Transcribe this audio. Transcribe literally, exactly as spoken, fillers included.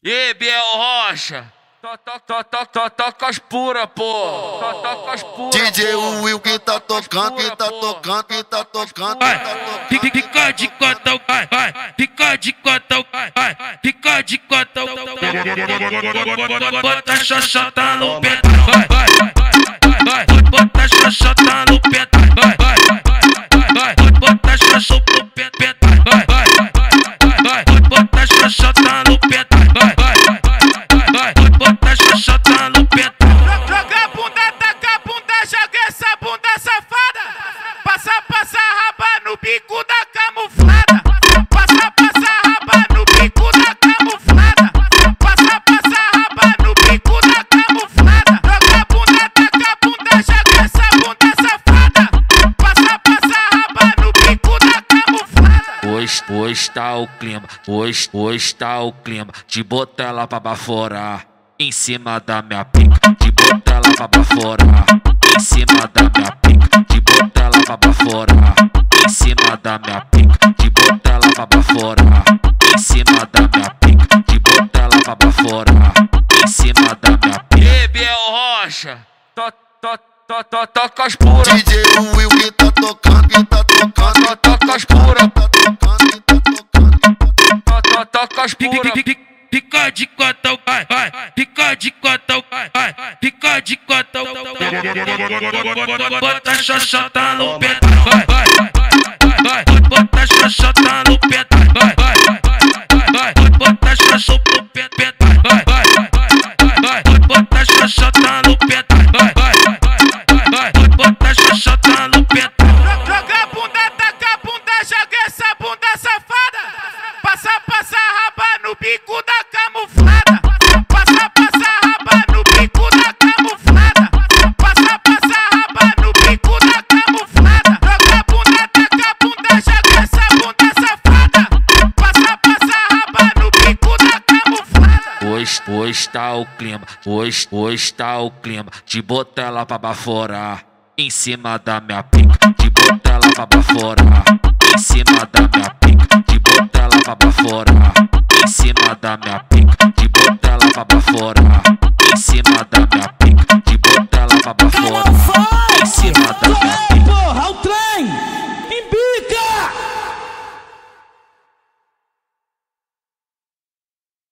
E Biel Rocha, toca as pura, pô. Toca as pura. D J Will que tá tocando, que tá tocando, que tá tocando. Fica de cota, vai, vai. Fica de cota, vai, vai. Fica de cota, vai. Bota a xoxota no pé, vai, vai, vai. Bota a xoxota no pé, vai, vai, vai. Bota a xoxota no pé, vai, vai, vai. Bota a xoxota no pé, vai. Hoje tá o clima, hoje, hoje tá o clima de botar ela pra baforar em cima da minha pica, de botar ela pra baforar em cima da minha pica, de botar ela pra baforar em cima da minha pica, de botar ela pra baforar em cima da minha pica, de botar ela pra baforar em cima da minha pica. Ei, Biel Rocha, to, to, to, to, toca as puras. D J Will que tá tocando, que tá tocando, toca as puras. Toca as pura, fica de cota, vai, vai, fica de cota, vai, vai, fica de cota, bota a xoxota no pé, vai, vai, vai, bota a xoxota no pé, vai, vai, vai, bota a xoxota no pé, vai, vai, vai, bota a xoxota no pé, vai, vai, vai, bota a xoxota no pé. Joga a bunda, taca a bunda, joga essa bunda safada. Passa, passa raba no bico da camuflada. Passa, passa raba no bico da camuflada. Passa, passa raba no bico da camuflada. Joga a bunda, taca a bunda, joga essa bunda safada. Passa, passa raba no bico da camuflada. Hoje, hoje tá o clima, hoje, hoje tá o clima de botar ela pra baforar em cima da minha pica, de botar ela pra baforar em cima da minha pica, de botar ela pra baforar em cima da minha pica, de botar ela pra baforar em cima da minha